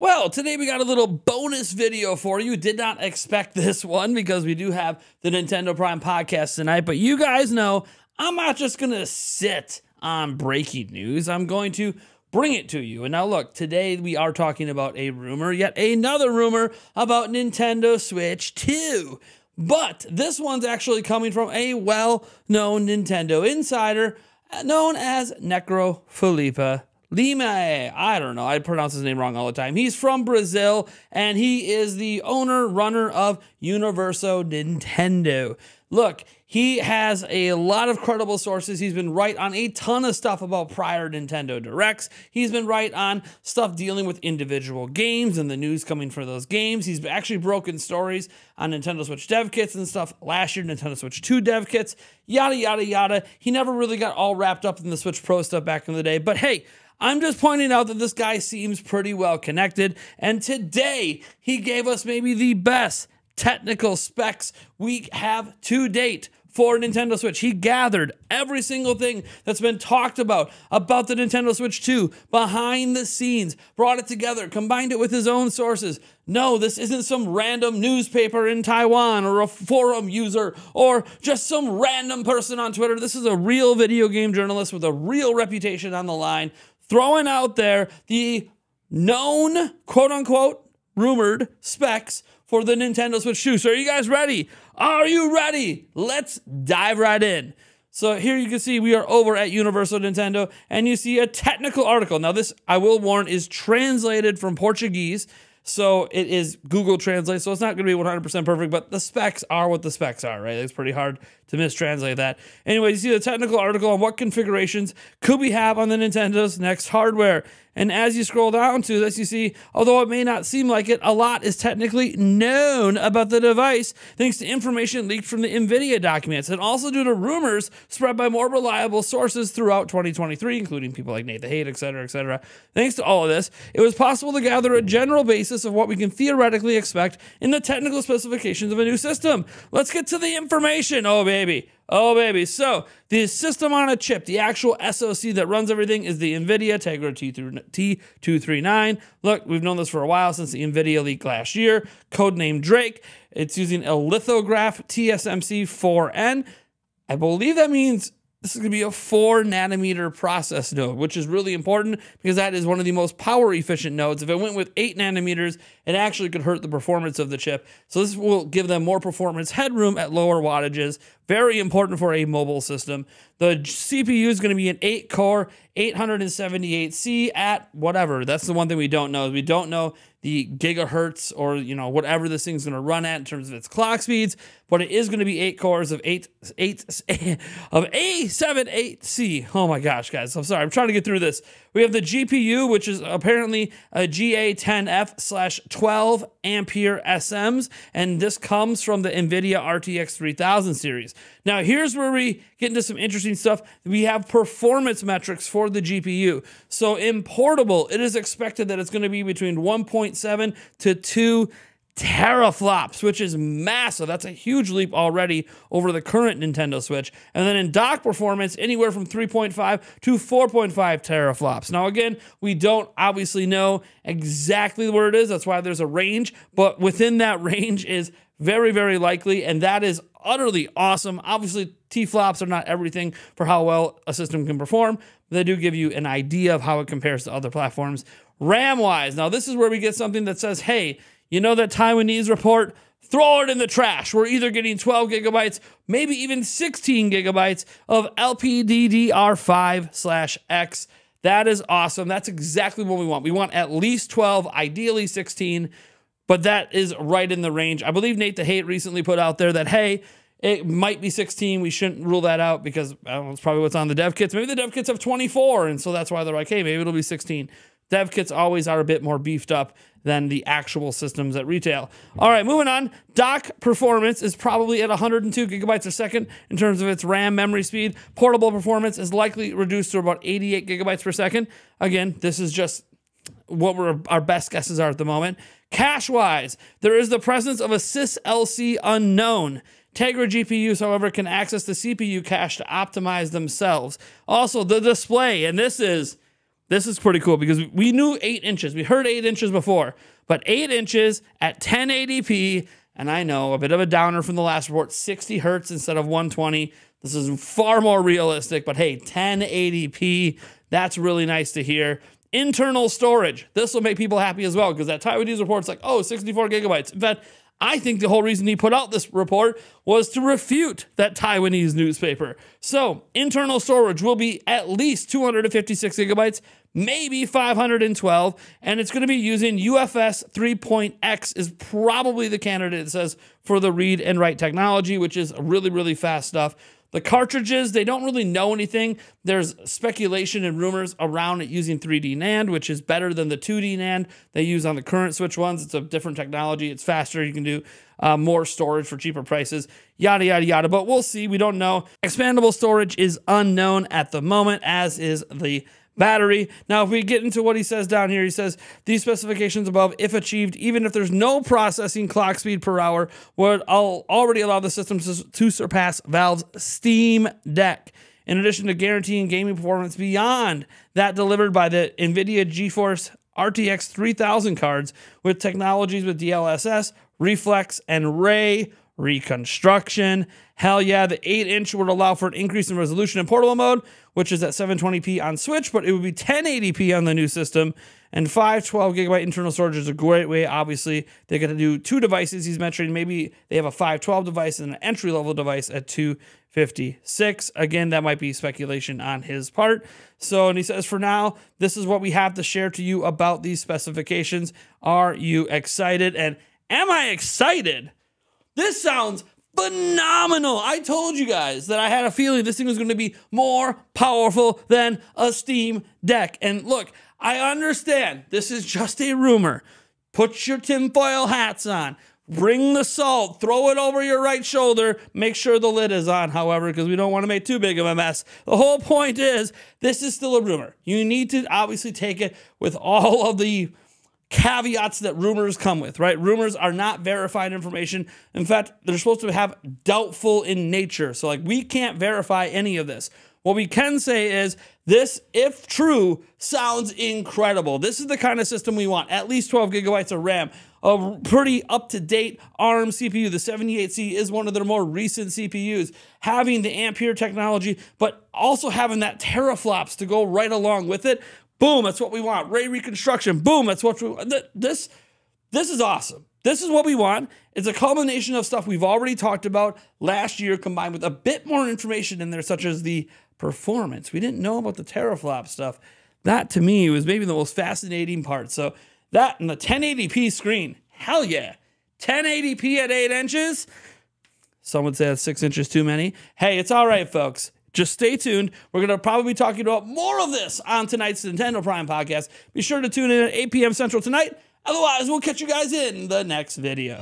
Well, today we got a little bonus video for you. Did not expect this one because we do have the Nintendo Prime podcast tonight, but you guys know I'm not just going to sit on breaking news. I'm going to bring it to you. And now look, today we are talking about a rumor, yet another rumor about Nintendo Switch 2. But this one's actually coming from a well-known Nintendo insider known as NecroFilippa Lima. I don't know. I pronounce his name wrong all the time. He's from Brazil, and he is the owner-runner of Universo Nintendo. Look, he has a lot of credible sources. He's been right on a ton of stuff about prior Nintendo Directs. He's been right on stuff dealing with individual games and the news coming for those games. He's actually broken stories on Nintendo Switch dev kits and stuff last year, Nintendo Switch 2 dev kits, yada, yada, yada. He never really got all wrapped up in the Switch Pro stuff back in the day, but hey, I'm just pointing out that this guy seems pretty well connected, and today he gave us maybe the best technical specs we have to date for Nintendo Switch. He gathered every single thing that's been talked about the Nintendo Switch 2, behind the scenes, brought it together, combined it with his own sources. No, this isn't some random newspaper in Taiwan or a forum user or just some random person on Twitter. This is a real video game journalist with a real reputation on the line, throwing out there the known, quote-unquote, rumored specs for the Nintendo Switch 2. So are you guys ready? Are you ready? Let's dive right in. So here you can see we are over at Universo Nintendo, and you see a technical article. Now this, I will warn, is translated from Portuguese, so it is Google Translate, so it's not going to be 100% perfect, but the specs are what the specs are, right? It's pretty hard to mistranslate that. Anyway, you see the technical article on what configurations could we have on the Nintendo's next hardware. And as you scroll down to this, you see, although it may not seem like it, a lot is technically known about the device thanks to information leaked from the NVIDIA documents and also due to rumors spread by more reliable sources throughout 2023, including people like Nate the Hate, etc., etc. Thanks to all of this, it was possible to gather a general basis of what we can theoretically expect in the technical specifications of a new system. Let's get to the information. Oh, baby. Oh, baby. So the system on a chip, the actual SoC that runs everything, is the NVIDIA Tegra T239. Look, we've known this for a while since the NVIDIA leak last year. Codenamed Drake. It's using a lithograph TSMC4N. I believe that means this is going to be a 4-nanometer process node, which is really important because that is one of the most power-efficient nodes. If it went with 8 nanometers, it actually could hurt the performance of the chip. So this will give them more performance headroom at lower wattages. Very important for a mobile system. The CPU is going to be an 8-core, 878C at whatever. That's the one thing we don't know. We don't know the gigahertz or, you know, whatever this thing's going to run at in terms of its clock speeds, but it is going to be 8 cores of A78C. Oh my gosh, guys, I'm sorry. I'm trying to get through this. We have the GPU, which is apparently a GA10F/12 Ampere SMs, and this comes from the NVIDIA RTX 3000 series. Now, here's where we get into some interesting stuff. We have performance metrics for the GPU. So in portable, it is expected that it's going to be between 1.7 to 2 teraflops, which is massive. That's a huge leap already over the current Nintendo Switch. And then in dock performance, anywhere from 3.5 to 4.5 teraflops. Now, again, we don't obviously know exactly where it is. That's why there's a range, but within that range is very, very likely, and that is utterly awesome. Obviously, T-flops are not everything for how well a system can perform. They do give you an idea of how it compares to other platforms. RAM-wise, now this is where we get something that says, hey, you know that Taiwanese report? Throw it in the trash. We're either getting 12 gigabytes, maybe even 16 gigabytes of LPDDR5/X. That is awesome. That's exactly what we want. We want at least 12, ideally 16, but that is right in the range. I believe Nate the Hate recently put out there that, hey, it might be 16. We shouldn't rule that out because I don't know, it's probably what's on the dev kits. Maybe the dev kits have 24, and so that's why they're like, hey, maybe it'll be 16. Dev kits always are a bit more beefed up than the actual systems at retail. All right, moving on. Dock performance is probably at 102 gigabytes a second in terms of its RAM memory speed. Portable performance is likely reduced to about 88 gigabytes per second. Again, this is just what our best guesses are at the moment. Cache-wise, there is the presence of a SysLC unknown. Tegra GPUs, however, can access the CPU cache to optimize themselves. Also, the display, and this is This is pretty cool because we knew 8 inches. We heard 8 inches before, but 8 inches at 1080p, and I know, a bit of a downer from the last report, 60 hertz instead of 120. This is far more realistic, but hey, 1080p, that's really nice to hear. Internal storage, this will make people happy as well, because that Taiwanese report's like, oh, 64 gigabytes. In fact, I think the whole reason he put out this report was to refute that Taiwanese newspaper. So internal storage will be at least 256 gigabytes, maybe 512, and it's going to be using UFS 3.X is probably the candidate, it says, for the read and write technology, which is really, really fast stuff. The cartridges, they don't really know anything. There's speculation and rumors around it using 3D NAND, which is better than the 2D NAND they use on the current Switch ones. It's a different technology. It's faster. You can do more storage for cheaper prices, yada, yada, yada. But we'll see. We don't know. Expandable storage is unknown at the moment, as is the battery. Now, if we get into what he says down here, he says, these specifications above, if achieved, even if there's no processing clock speed per hour, would already allow the system to surpass Valve's Steam Deck. In addition to guaranteeing gaming performance beyond that delivered by the NVIDIA GeForce RTX 3000 cards with technologies with DLSS, Reflex, and Ray reconstruction. Hell yeah, the 8-inch would allow for an increase in resolution in portable mode, which is at 720p on Switch, but it would be 1080p on the new system. And 512 gigabyte internal storage is a great way. Obviously, they're going to do two devices. He's mentioning maybe they have a 512 device and an entry-level device at 256. Again, that might be speculation on his part. So, and he says, for now, this is what we have to share to you about these specifications. Are you excited? And am I excited? This sounds phenomenal. I told you guys that I had a feeling this thing was going to be more powerful than a Steam Deck. And look, I understand this is just a rumor. Put your tinfoil hats on. Bring the salt. Throw it over your right shoulder. Make sure the lid is on, however, because we don't want to make too big of a mess. The whole point is this is still a rumor. You need to obviously take it with all of the caveats that rumors come with, right? Rumors are not verified information. In fact, they're supposed to have doubtful in nature. So like, we can't verify any of this. What we can say is this, if true, sounds incredible. This is the kind of system we want. At least 12 gigabytes of RAM, a pretty up-to-date ARM CPU. The 78C is one of their more recent CPUs. Having the Ampere technology, but also having that teraflops to go right along with it. Boom, that's what we want. Ray reconstruction. Boom, that's what we want. This is awesome. This is what we want. It's a culmination of stuff we've already talked about last year, combined with a bit more information in there, such as the performance. We didn't know about the teraflop stuff. That, to me, was maybe the most fascinating part. So that and the 1080p screen. Hell yeah. 1080p at 8 inches. Some would say that's 6 inches too many. Hey, it's all right, folks. Just stay tuned. We're going to probably be talking about more of this on tonight's Nintendo Prime podcast. Be sure to tune in at 8 p.m. Central tonight. Otherwise, we'll catch you guys in the next video.